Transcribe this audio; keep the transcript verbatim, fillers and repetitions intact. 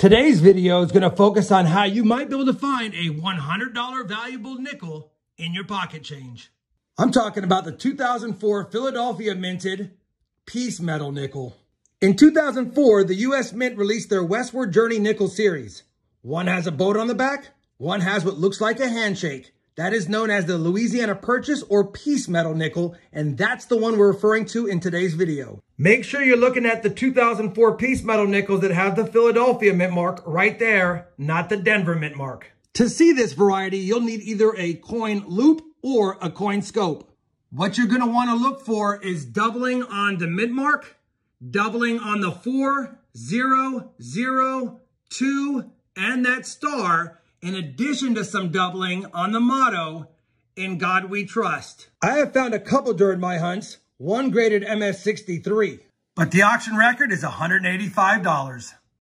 Today's video is going to focus on how you might be able to find a one hundred dollar valuable nickel in your pocket change. I'm talking about the two thousand four Philadelphia minted Peace Medal Nickel. In two thousand four, the U S Mint released their Westward Journey Nickel series. One has a boat on the back, one has what looks like a handshake. That is known as the Louisiana Purchase or Peace Medal Nickel, and that's the one we're referring to in today's video. Make sure you're looking at the two thousand four Peace Medal Nickels that have the Philadelphia mint mark right there, not the Denver mint mark. To see this variety, you'll need either a coin loop or a coin scope. What you're going to want to look for is doubling on the mint mark, doubling on the four, zero, zero, two, and that star, in addition to some doubling on the motto, "In God We Trust." I have found a couple during my hunts, one graded M S sixty-three, but the auction record is one hundred eighty-five dollars.